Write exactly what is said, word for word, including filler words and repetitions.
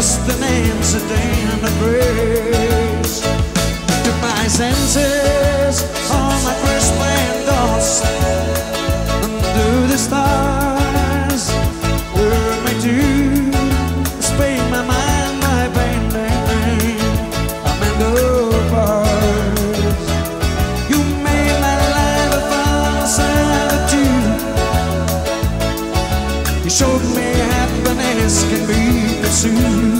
destinanza and a grace to my senses on my first land dust under the stars where my dues pay my mind, my band I'm in the bars. You made my life a false attitude. You showed me happiness can be pursued.